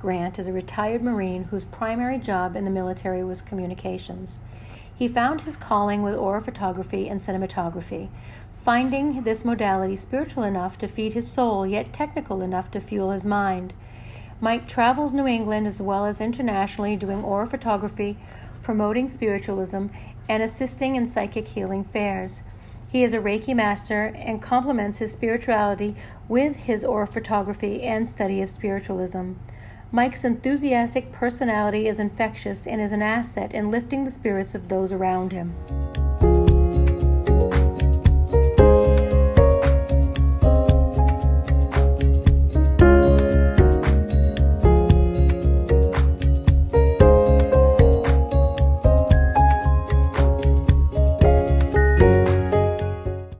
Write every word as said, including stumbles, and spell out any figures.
Grant is a retired Marine whose primary job in the military was communications. He found his calling with orophotography and cinematography, finding this modality spiritual enough to feed his soul, yet technical enough to fuel his mind. Mike travels New England as well as internationally doing orophotography, promoting spiritualism, and assisting in psychic healing fairs. He is a Reiki master and complements his spirituality with his orophotography and study of spiritualism. Mike's enthusiastic personality is infectious and is an asset in lifting the spirits of those around him.